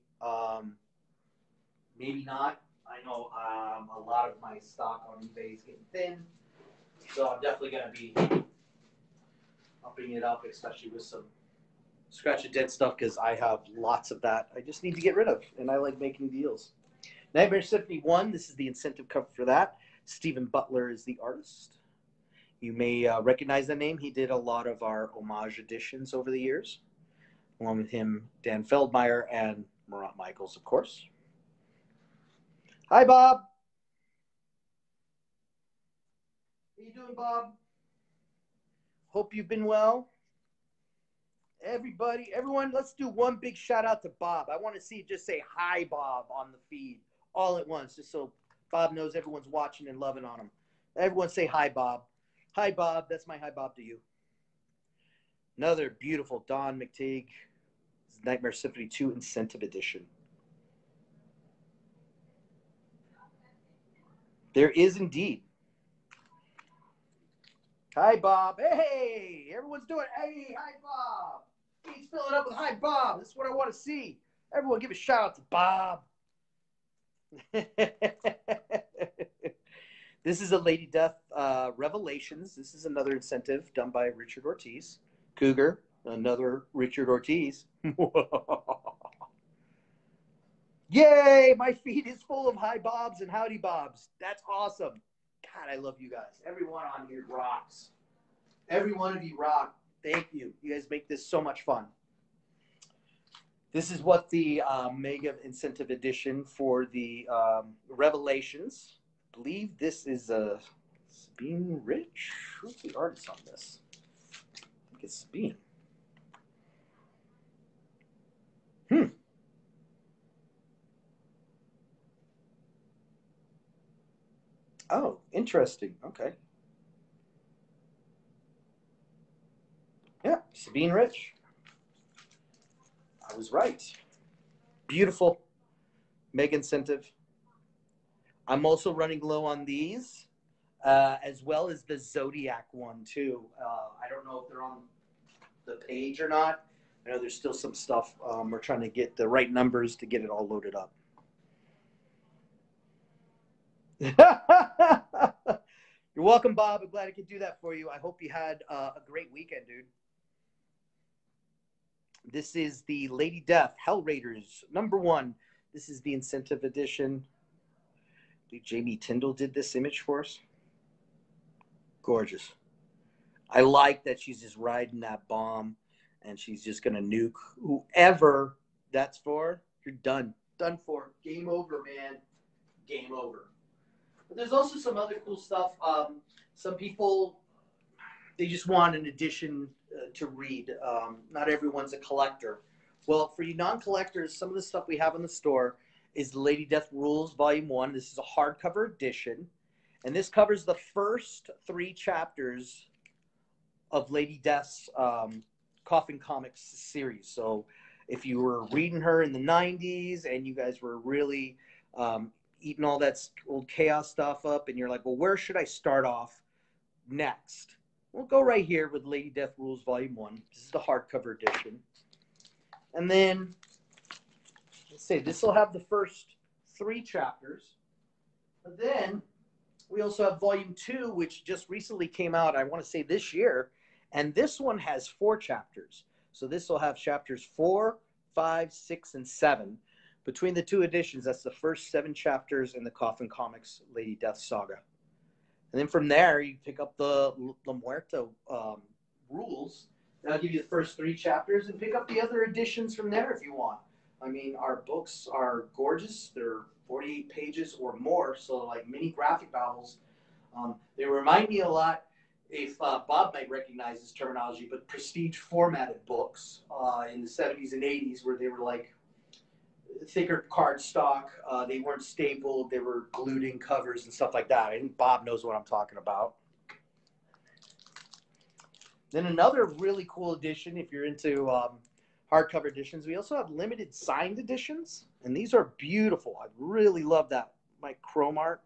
Maybe not. I know a lot of my stock on eBay is getting thin. So I'm definitely going to be upping it up, especially with some scratch and dent stuff, because I have lots of that I just need to get rid of. And I like making deals. Nightmare Symphony 1, this is the incentive cover for that. Stephen Butler is the artist. You may recognize the name. He did a lot of our homage editions over the years, along with him, Dan Feldmeyer, and Marat Mychaels, of course. Hi, Bob. How you doing, Bob? Hope you've been well. Everybody, everyone, let's do one big shout out to Bob. I want to see you just say hi, Bob, on the feed all at once, just so Bob knows everyone's watching and loving on him. Everyone say hi, Bob. Hi, Bob. That's my hi, Bob, to you. Another beautiful Don McTague, Nightmare Symphony 2 Incentive Edition. There is indeed. Hi, Bob. Hey, everyone's doing, hey, hi, Bob. He's filling up with hi, Bob. This is what I want to see. Everyone give a shout out to Bob. This is a Lady Death Revelations. This is another incentive done by Richard Ortiz. Cougar, another Richard Ortiz. Yay, my feed is full of hi Bobs and howdy Bobs. That's awesome. God, I love you guys. Everyone on here rocks. Every one of you rock. Thank you. You guys make this so much fun. This is what the Mega Incentive Edition for the Revelations. I believe this is Sabine Rich. Who's the artist on this? I think it's Sabine. Oh, interesting. Okay. Yeah, Sabine Rich. I was right. Beautiful. Mega incentive. I'm also running low on these, as well as the Zodiac one, too. I don't know if they're on the page or not. I know there's still some stuff. We're trying to get the right numbers to get it all loaded up. You're welcome, Bob. I'm glad I could do that for you. I hope you had a great weekend, dude. This is the Lady Death Hell Raiders #1. This is the incentive edition. I believe Jamie Tyndall did this image for us. Gorgeous. I like that she's just riding that bomb and she's just going to nuke whoever that's for. You're done. Done for. Game over, man. Game over. But there's also some other cool stuff. Some people, they just want an edition to read. Not everyone's a collector. Well, for you non-collectors, some of the stuff we have in the store is Lady Death Rules, Volume 1. This is a hardcover edition. And this covers the first 3 chapters of Lady Death's Coffin Comics series. So if you were reading her in the 90s and you guys were really eating all that old chaos stuff up and you're like, well, where should I start off next? We'll go right here with Lady Death Rules Volume 1. This is the hardcover edition. And then, let's say this will have the first 3 chapters. But then we also have Volume 2, which just recently came out, I want to say this year. And this one has 4 chapters. So this will have chapters 4, 5, 6, and 7. Between the 2 editions, that's the first 7 chapters in the Coffin Comics Lady Death Saga. And then from there, you pick up the La Muerta rules. That'll give you the first 3 chapters, and pick up the other editions from there if you want. I mean, our books are gorgeous. They're 48 pages or more, so like mini graphic novels. They remind me a lot, if Bob might recognize this terminology, but prestige formatted books in the 70s and 80s, where they were like thicker cardstock. They weren't stapled. They were glued in covers and stuff like that. I think Bob knows what I'm talking about. Then another really cool edition, if you're into hardcover editions, we also have limited signed editions. And these are beautiful. I really love that Mike Chrome art.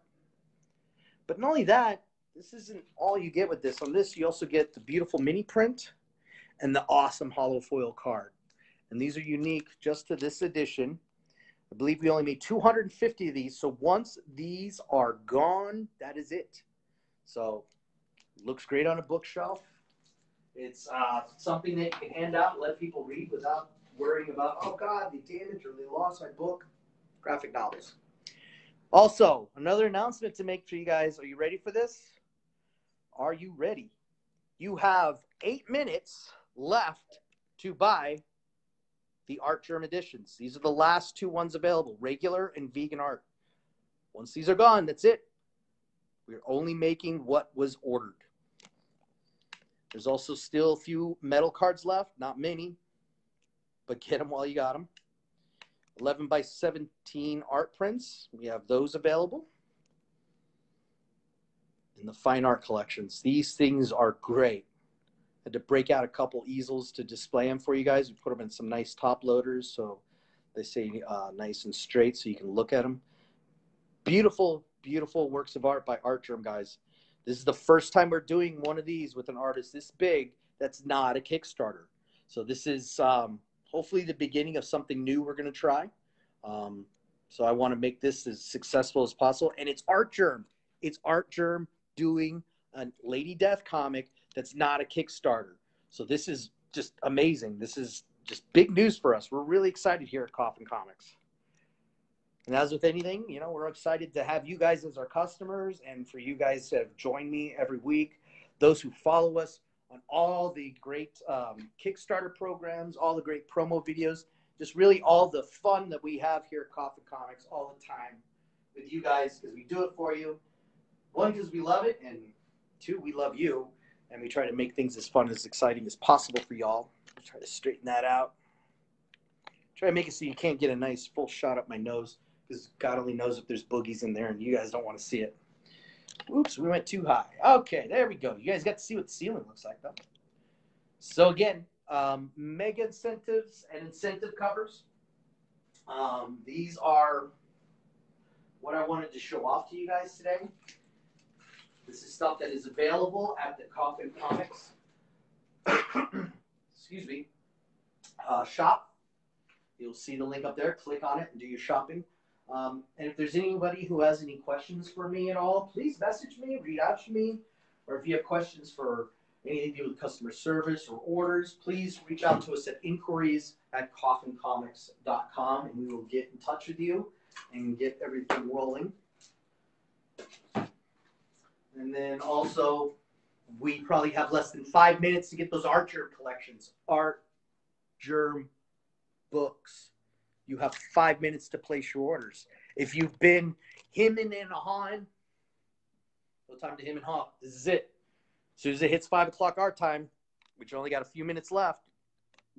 But not only that, this isn't all you get with this. On this, you also get the beautiful mini print and the awesome hollow foil card. And these are unique just to this edition. I believe we only made 250 of these. So once these are gone, that is it. So looks great on a bookshelf. It's something that you can hand out and let people read without worrying about, oh, God, they damaged or they lost my book. Graphic novels. Also, another announcement to make for you guys. Are you ready for this? Are you ready? You have 8 minutes left to buy the Artgerm editions. These are the last 2 ones available, regular and vegan art. Once these are gone, that's it. We're only making what was ordered. There's also still a few metal cards left, not many, but get them while you got them. 11x17 art prints, we have those available. And the fine art collections, these things are great. Had to break out a couple easels to display them for you guys. We put them in some nice top loaders so they stay nice and straight so you can look at them. Beautiful, beautiful works of art by Artgerm, guys. This is the first time we're doing one of these with an artist this big that's not a Kickstarter. So this is hopefully the beginning of something new we're going to try. So I want to make this as successful as possible. And it's Artgerm. It's Artgerm doing a Lady Death comic that's not a Kickstarter. So this is just amazing. This is just big news for us. We're really excited here at Coffin Comics. And as with anything, you know, we're excited to have you guys as our customers and for you guys to have joined me every week. Those who follow us on all the great Kickstarter programs, all the great promo videos, just really all the fun that we have here at Coffin Comics all the time with you guys, because we do it for you. 1, because we love it, and 2, we love you. And we try to make things as fun, as exciting as possible for y'all. Try to straighten that out. Try to make it so you can't get a nice full shot up my nose, because God only knows if there's boogies in there and you guys don't want to see it. Oops, we went too high. Okay, there we go. You guys got to see what the ceiling looks like, though. So, again, mega incentives and incentive covers. These are what I wanted to show off to you guys today. This is stuff that is available at the Coffin Comics excuse me, shop. You'll see the link up there. Click on it and do your shopping. And if there's anybody who has any questions for me at all, please message me, reach out to me. Or if you have questions for anything to do with customer service or orders, please reach out to us at inquiries@coffincomics.com, and we will get in touch with you and get everything rolling. And then also, we probably have less than 5 minutes to get those Artgerm collections, Artgerm books. You have 5 minutes to place your orders. If you've been hemming and hawing, no time to hem and haw. This is it. As soon as it hits 5 o'clock our time, We've only got a few minutes left.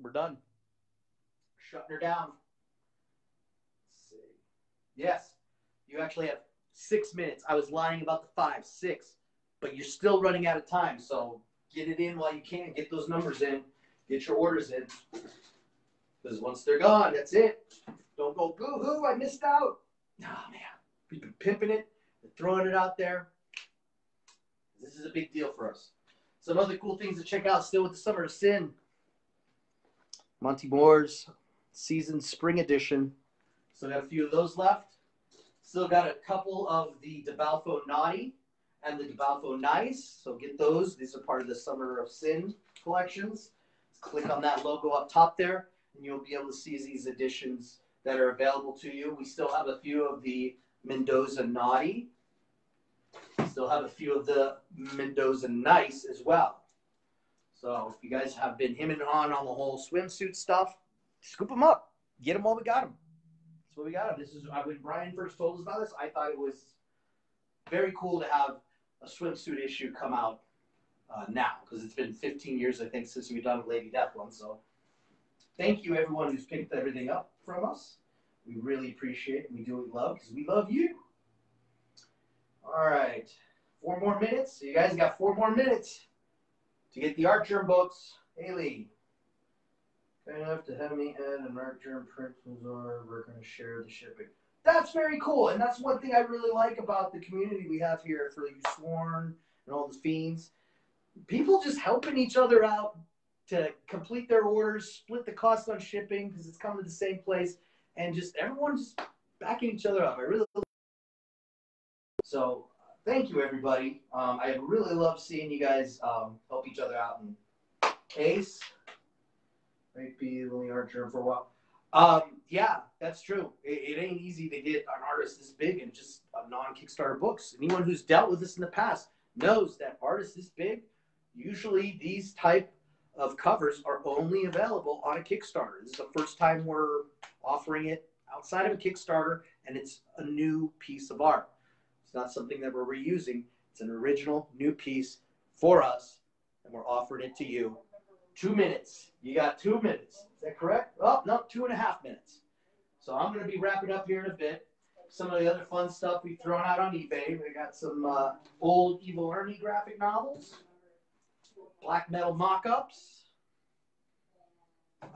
We're done. Shutting her down. Let's see. Yes, you actually have 6 minutes. I was lying about the 5, 6, but you're still running out of time. So get it in while you can. Get those numbers in. Get your orders in. Because once they're gone, that's it. Don't go, boo-hoo, I missed out. Nah, oh, man. We've been pimping it and throwing it out there. This is a big deal for us. Some other cool things to check out still with the Summer of Sin. Monty Moore's Season Spring Edition. So got a few of those left. Still got a couple of the DeBalfo Naughty and the DeBalfo Nice. So get those. These are part of the Summer of Sin collections. Click on that logo up top there, and you'll be able to see these editions that are available to you. We still have a few of the Mendoza Naughty. Still have a few of the Mendoza Nice as well. So if you guys have been hemming on the whole swimsuit stuff, scoop them up. Get them while we got them. That's what we got them. This is when Brian first told us about this, I thought it was very cool to have a swimsuit issue come out now, because it's been 15 years, I think, since we've done a Lady Death one. So thank you, everyone who's picked everything up from us. We really appreciate it. We do what we love because we love you. All right. 4 more minutes. So you guys got 4 more minutes to get the Artgerm books. Haley, kind enough to have me add an Artgerm print bazaar. We're going to share the shipping. That's very cool. And that's one thing I really like about the community we have here for you, Sworn, and all the fiends. People just helping each other out to complete their orders, split the cost on shipping because it's coming to the same place, and just everyone's backing each other up. I really love it. So thank you, everybody. I really love seeing you guys help each other out. And Ace might be the only Artgerm for a while. Yeah, that's true. It ain't easy to get an artist this big and just non-Kickstarter books. Anyone who's dealt with this in the past knows that artists this big, usually these type of covers are only available on a Kickstarter. This is the first time we're offering it outside of a Kickstarter, and it's a new piece of art. It's not something that we're reusing. It's an original new piece for us, and we're offering it to you. 2 minutes. You got 2 minutes. Is that correct? Oh, no, 2.5 minutes. So I'm going to be wrapping up here in a bit. Some of the other fun stuff we've thrown out on eBay. We got some old Evil Ernie graphic novels. Black metal mock-ups.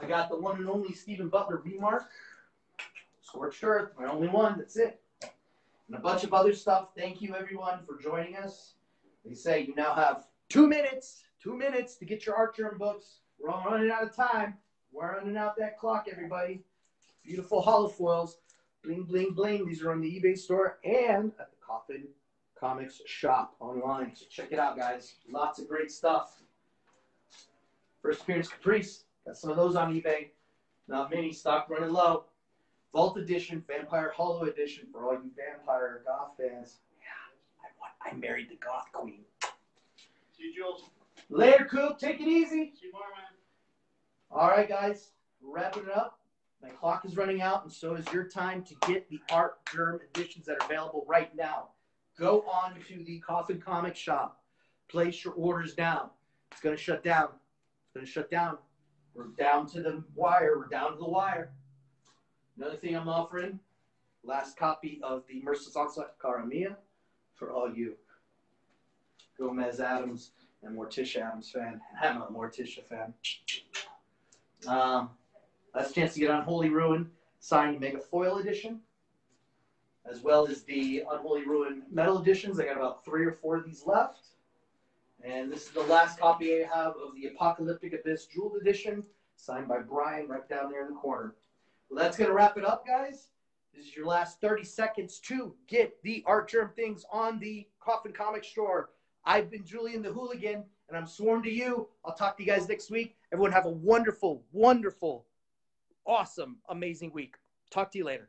I got the one and only Stephen Butler remark. Scorched Earth, my only one. That's it. And a bunch of other stuff. Thank you, everyone, for joining us. They say you now have 2 minutes. 2 minutes to get your Artgerm books. We're all running out of time. We're running out that clock, everybody. Beautiful hollow foils. Bling, bling, bling. These are on the eBay store and at the Coffin Comics Shop online. So check it out, guys. Lots of great stuff. First Appearance Caprice. Got some of those on eBay. Not many. Stock running low. Vault Edition. Vampire Hollow Edition for all you vampire goth fans. Yeah, I married the goth queen. See you, Jules. Later, Coop. Take it easy. See you tomorrow, man. All right, guys. Wrapping it up. My clock is running out, and so is your time to get the Artgerm editions that are available right now. Go on to the Coffin Comics Shop. Place your orders down. It's going to shut down. It's going to shut down. We're down to the wire. We're down to the wire. Another thing I'm offering, last copy of the Merciless Onslaught Cara Mia for all you Gomez Adams and Morticia Adams fan. I'm a Morticia fan. Last chance to get Unholy Ruin signed Mega Foil Edition, as well as the Unholy Ruin Metal Editions. I got about 3 or 4 of these left. And this is the last copy I have of the Apocalyptic Abyss Jeweled Edition, signed by Brian right down there in the corner. Well, that's going to wrap it up, guys. This is your last 30 seconds to get the Artgerm things on the Coffin Comics store. I've been Julian the Hooligan, and I'm sworn to you. I'll talk to you guys next week. Everyone have a wonderful, wonderful, awesome, amazing week. Talk to you later.